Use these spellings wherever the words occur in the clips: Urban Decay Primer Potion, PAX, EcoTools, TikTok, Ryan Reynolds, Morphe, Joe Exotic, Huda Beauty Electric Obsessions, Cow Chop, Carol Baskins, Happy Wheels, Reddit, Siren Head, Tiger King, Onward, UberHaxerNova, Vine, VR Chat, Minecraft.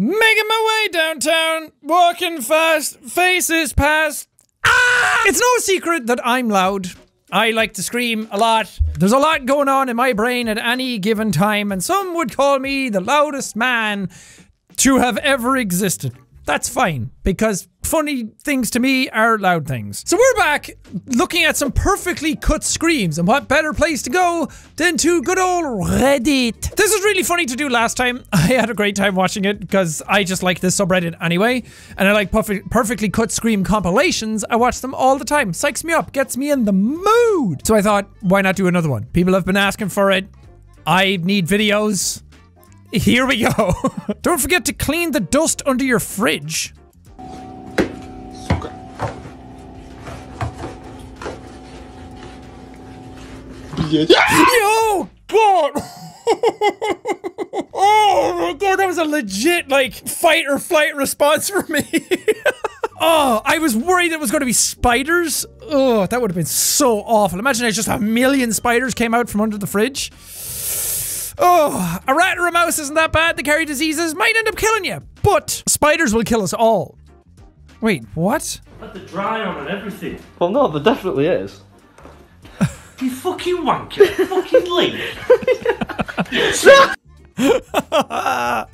Making my way downtown, walking fast, faces past. Ah! It's no secret that I'm loud. I like to scream a lot. There's a lot going on in my brain at any given time, and some would call me the loudest man to have ever existed. That's fine, because funny things to me are loud things. So we're back looking at some perfectly cut screams, and what better place to go than to good old Reddit. This was really funny to do last time. I had a great time watching it because I just like this subreddit anyway, and I like perfectly cut scream compilations. I watch them all the time. Psychs me up, gets me in the mood. So I thought, why not do another one? People have been asking for it. I need videos. Here we go. Don't forget to clean the dust under your fridge. Yo! God! Oh my God, that was a legit, like, fight or flight response for me. Oh, I was worried it was going to be spiders. Oh, that would have been so awful. Imagine if just a million spiders came out from under the fridge. Oh, a rat or a mouse isn't that bad. They carry diseases, might end up killing you, but spiders will kill us all. Wait, what? Let the dry on and everything. Well, no, there definitely is. You fucking wanker, fucking leave.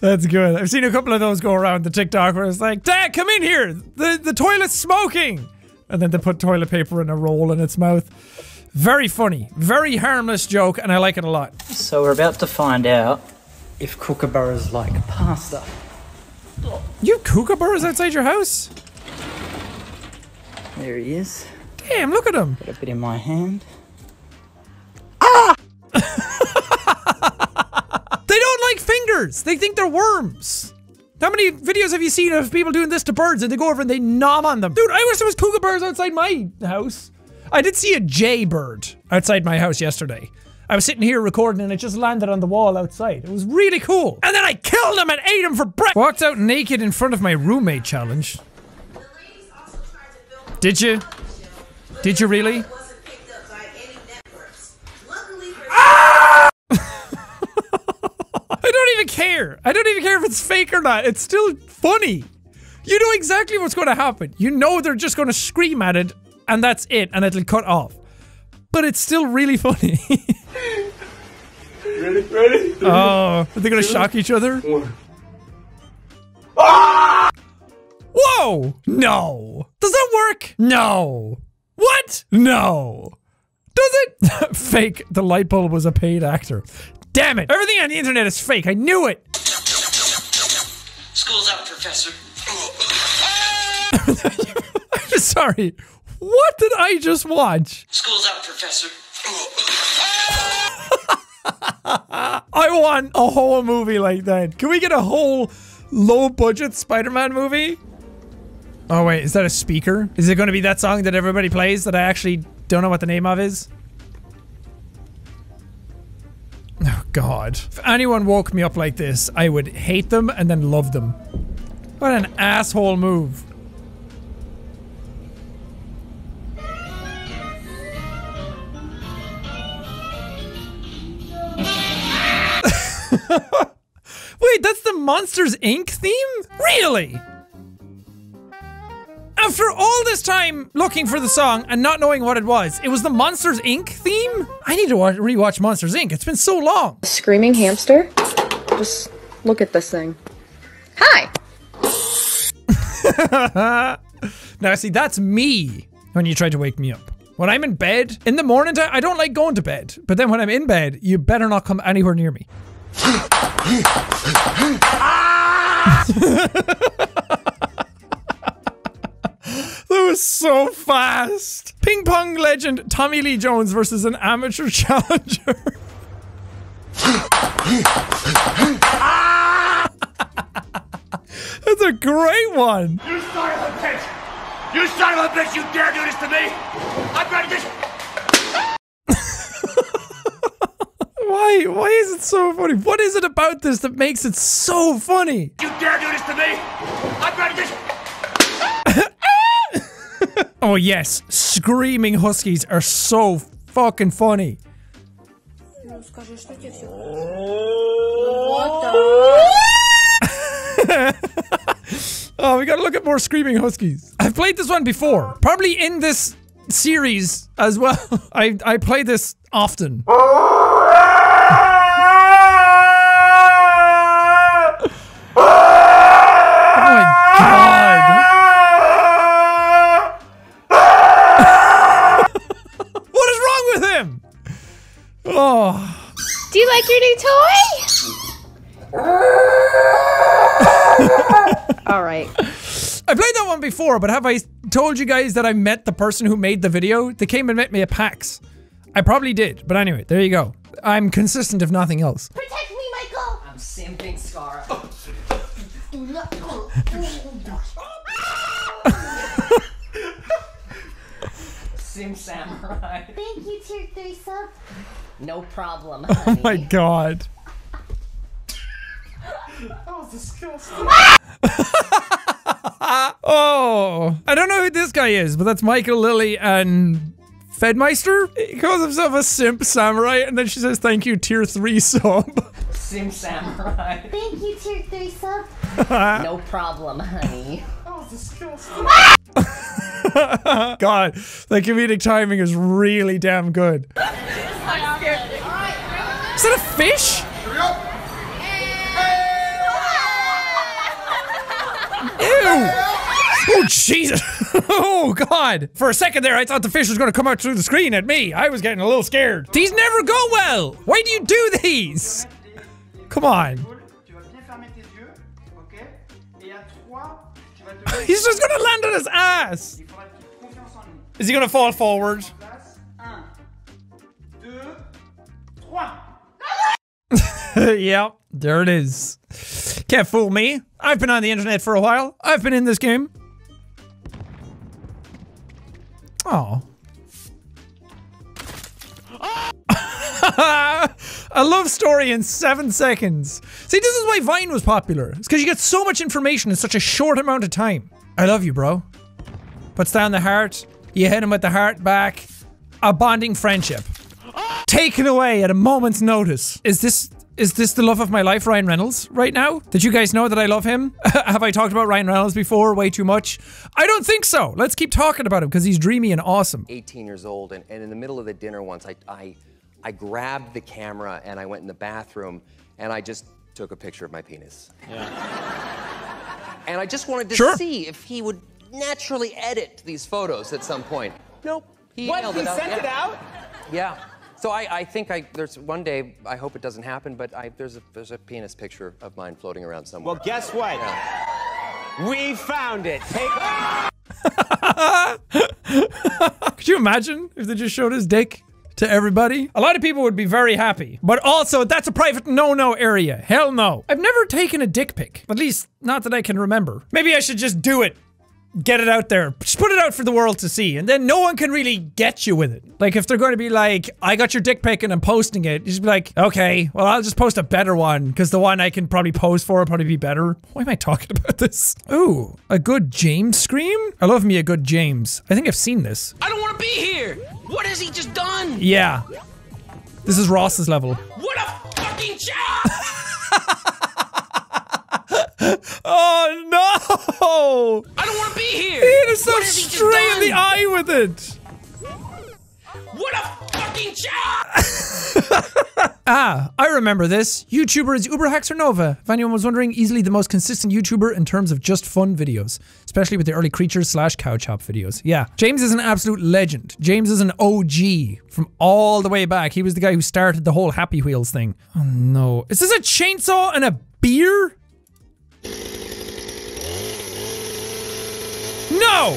That's good. I've seen a couple of those go around the TikTok where it's like, Dad, come in here. The toilet's smoking. And then they put toilet paper in a roll in its mouth. Very funny, very harmless joke, and I like it a lot. So we're about to find out if kookaburras like pasta. You have kookaburras outside your house? There he is. Damn, look at him. Got a bit in my hand. Ah! They don't like fingers. They think they're worms. How many videos have you seen of people doing this to birds and they go over and they nom on them? Dude, I wish there was kookaburras outside my house. I did see a jaybird outside my house yesterday. I was sitting here recording and it just landed on the wall outside. It was really cool. And then I killed him and ate him for breakfast. Walked out naked in front of my roommate challenge. Did you? Did you really? Ah! I don't even care. I don't even care if it's fake or not. It's still funny. You know exactly what's going to happen. You know they're just going to scream at it. And that's it, and it'll cut off. But it's still really funny. Ready? Oh, are they gonna shock each other? Ah! Whoa! No! Does that work? No! What? No! Does it? Fake. The light bulb was a paid actor. Damn it! Everything on the internet is fake, I knew it! School's out, Professor. I'm sorry. What did I just watch? School's out, Professor. I want a whole movie like that. Can we get a whole low-budget Spider-Man movie? Oh, wait, is that a speaker? Is it going to be that song that everybody plays that I actually don't know what the name of is? Oh, God. If anyone woke me up like this, I would hate them and then love them. What an asshole move. Wait, that's the Monsters, Inc. theme? Really? After all this time looking for the song and not knowing what it was the Monsters, Inc. theme? I need to rewatch Monsters, Inc. It's been so long. A screaming hamster? Just look at this thing. Hi! Now, see, that's me when you try to wake me up. When I'm in bed, in the morning time, I don't like going to bed. But then when I'm in bed, you better not come anywhere near me. Ah! That was so fast. Ping pong legend Tommy Lee Jones versus an amateur challenger. Ah! That's a great one. You son of a bitch! You son of a bitch, you dare do this to me! I'm gonna get— Why? Why is it so funny? What is it about this that makes it so funny? You dare do this to me! I'm gonna get— Oh yes, screaming huskies are so fucking funny. Oh, we gotta look at more screaming huskies. I've played this one before. Probably in this series as well. I play this often. Oh. Do you like your new toy? Alright. I played that one before, but have I told you guys that I met the person who made the video? They came and met me at PAX. I probably did, but anyway, there you go. I'm consistent if nothing else. Protect me, Michael! I'm simping Scar. Sim Samurai. Thank you, Tier 3 sub. No problem, honey. Oh my god. That was disgusting. Oh. I don't know who this guy is, but that's Michael, Lily, and Fedmeister? He calls himself a Simp Samurai, and then she says, thank you, Tier 3 sub. Sim Samurai. Thank you, Tier 3 sub. No problem, honey. That was disgusting. God, the comedic timing is really damn good. Is that a fish? Ew! Oh Jesus! Oh God! For a second there, I thought the fish was gonna come out through the screen at me. I was getting a little scared. These never go well. Why do you do these? Come on. He's just gonna land on his ass! Is he gonna fall forward? Yep, there it is. Can't fool me. I've been on the internet for a while. I've been in this game. Oh. A love story in 7 seconds. See, this is why Vine was popular. It's because you get so much information in such a short amount of time. I love you, bro. Puts down the heart. You hit him with the heart back. A bonding friendship. Taken away at a moment's notice. Is this the love of my life, Ryan Reynolds, right now? Did you guys know that I love him? Have I talked about Ryan Reynolds before way too much? I don't think so. Let's keep talking about him because he's dreamy and awesome. 18 years old and in the middle of the dinner once, I grabbed the camera and I went in the bathroom and I just took a picture of my penis. Yeah. And I just wanted to see if he would naturally edit these photos at some point. Nope. He sent it out? Yeah. So I think there's one day, I hope it doesn't happen, but there's a penis picture of mine floating around somewhere. Well, guess what? Yeah. We found it. Could you imagine if they just showed his dick to everybody? A lot of people would be very happy, but also that's a private no-no area. Hell no. I've never taken a dick pic. At least, not that I can remember. Maybe I should just do it. Get it out there. Just put it out for the world to see, and then no one can really get you with it. Like, if they're going to be like, I got your dick pic and I'm posting it, you just be like, okay, well, I'll just post a better one, because the one I can probably post for will probably be better. Why am I talking about this? Ooh, a good James scream? I love me a good James. I think I've seen this. I don't want to be here! What has he just done? Yeah. This is Ross's level. What a fucking job! Oh no! I don't want to be here! He hit himself straight in the eye with it! What a fucking job! Ah, I remember this. YouTuber is UberHaxerNova. If anyone was wondering, easily the most consistent YouTuber in terms of just fun videos. Especially with the early creatures / cow chop videos. Yeah. James is an absolute legend. James is an OG from all the way back. He was the guy who started the whole Happy Wheels thing. Oh no. Is this a chainsaw and a beer? No!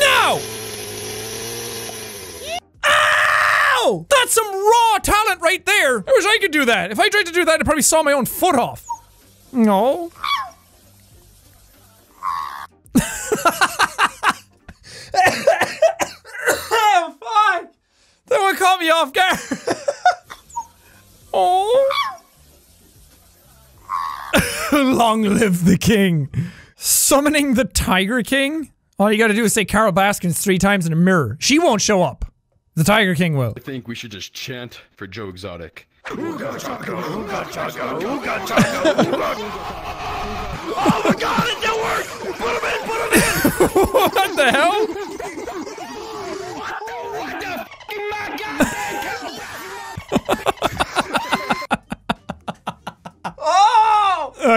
No! Ow! That's some raw talent right there! I wish I could do that. If I tried to do that, I probably saw my own foot off. No. Oh, fuck! That one caught me off guard. Oh. Long live the king. Summoning the Tiger King? All you gotta do is say Carol Baskins 3 times in a mirror. She won't show up. The Tiger King will. I think we should just chant for Joe Exotic. Ooga chaka, ooga chaka, ooga chaka, ooga chaka. What the hell?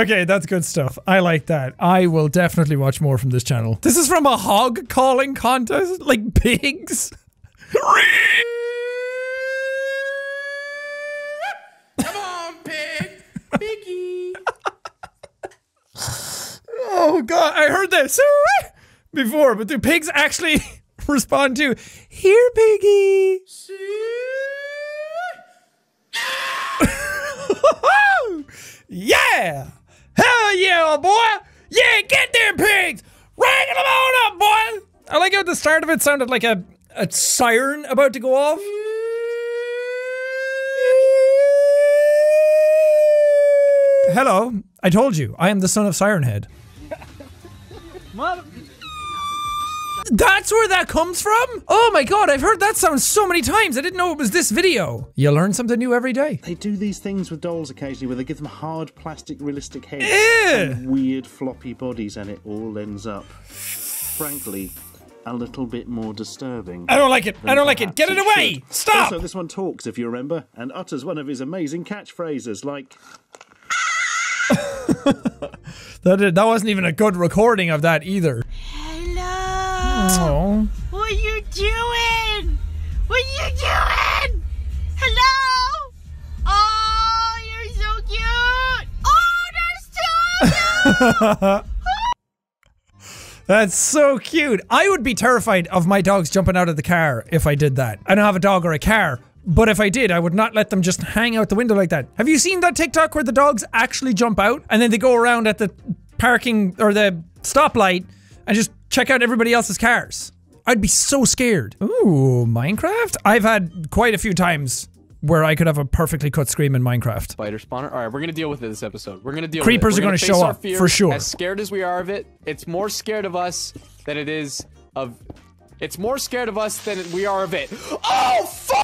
Okay, that's good stuff. I like that. I will definitely watch more from this channel. This is from a hog calling contest? Like pigs? Come on, pig. Piggy. Oh god, I heard that before, but do pigs actually respond to, "Here, piggy"? Yeah! Hell yeah, boy! Yeah, get them pigs! Ragging them all up, boy! I like how the start of it sounded like a siren about to go off. Hello, I told you, I am the son of Siren Head. That's where that comes from? Oh my god, I've heard that sound so many times. I didn't know it was this video. You learn something new every day. They do these things with dolls occasionally where they give them hard plastic realistic heads and weird floppy bodies, and it all ends up, frankly, a little bit more disturbing. I don't like it. I don't like it. Get it away! Stop! Also, this one talks, if you remember, and utters one of his amazing catchphrases like... That wasn't even a good recording of that either. Hello. What are you doing? What are you doing? Hello. Oh, you're so cute. Oh, there's two of you. That's so cute. I would be terrified of my dogs jumping out of the car if I did that. I don't have a dog or a car, but if I did, I would not let them just hang out the window like that. Have you seen that TikTok where the dogs actually jump out and then they go around at the parking or the stoplight and just check out everybody else's cars? I'd be so scared. Ooh, Minecraft? I've had quite a few times where I could have a perfectly cut scream in Minecraft. Spider spawner. All right, we're gonna deal with it this episode. We're gonna deal Creepers with it. We're are gonna show up, for sure. As scared as we are of it, it's more scared of us than it is of... It's more scared of us than we are of it. Oh, fuck!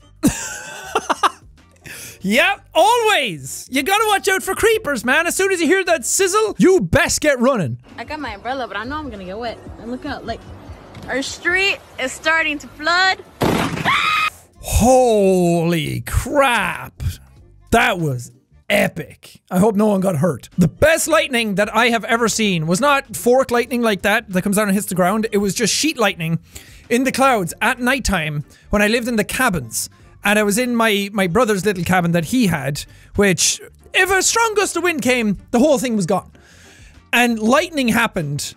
Yep, always! You gotta watch out for creepers, man. As soon as you hear that sizzle, you best get running. I got my umbrella, but I know I'm gonna get wet. And look out, like, our street is starting to flood. Holy crap. That was epic. I hope no one got hurt. The best lightning that I have ever seen was not fork lightning like that comes down and hits the ground. It was just sheet lightning in the clouds at nighttime when I lived in the cabins. And I was in my brother's little cabin that he had, which, if a strong gust of wind came, the whole thing was gone. And lightning happened,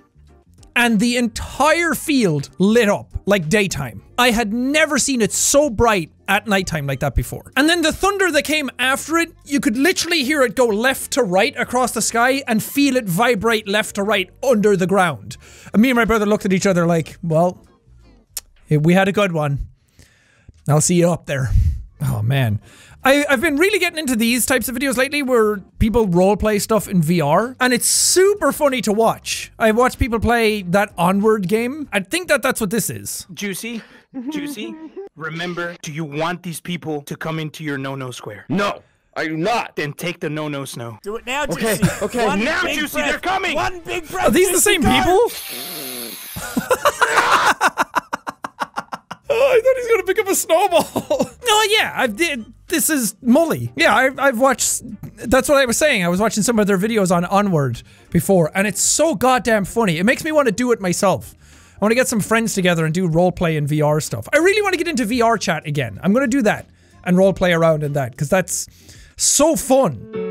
and the entire field lit up like daytime. I had never seen it so bright at nighttime like that before. And then the thunder that came after it, you could literally hear it go left to right across the sky and feel it vibrate left to right under the ground. And me and my brother looked at each other like, well, we had a good one. I'll see you up there. Oh man. I've been really getting into these types of videos lately where people roleplay stuff in VR, and it's super funny to watch. I watched people play that Onward game. I think that's what this is. Juicy, Juicy, remember, do you want these people to come into your no-no square? No, I do not. Then take the no-no snow. Do it now, okay. Juicy. Okay, one now, Juicy, breath. They're coming. One big breath. Are these the same people? Oh, I thought he's gonna pick up a snowball. Oh yeah, this is Molly. Yeah, I've watched, that's what I was saying. I was watching some of their videos on Onward before, and it's so goddamn funny. It makes me want to do it myself. I want to get some friends together and do roleplay and VR stuff. I really want to get into VR chat again. I'm gonna do that and roleplay around in that, because that's so fun.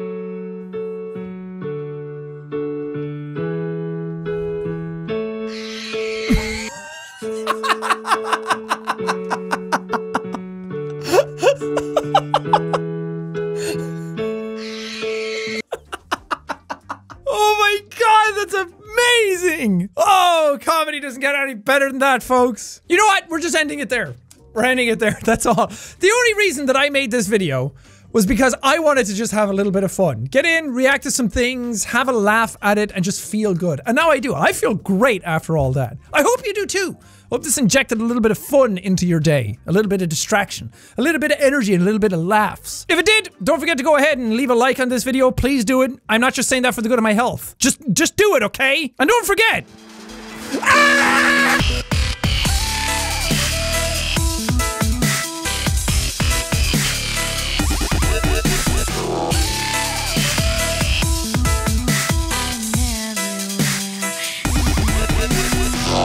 Oh, comedy doesn't get any better than that, folks. You know what? We're just ending it there. We're ending it there. That's all. The only reason that I made this video was because I wanted to just have a little bit of fun. Get in, react to some things, have a laugh at it, and just feel good. And now I do. I feel great after all that. I hope you do too. Hope this injected a little bit of fun into your day. A little bit of distraction. A little bit of energy and a little bit of laughs. If it did, don't forget to go ahead and leave a like on this video. Please do it. I'm not just saying that for the good of my health. Just do it, okay? And don't forget,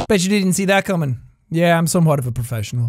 Bet you didn't see that coming. Yeah, I'm somewhat of a professional.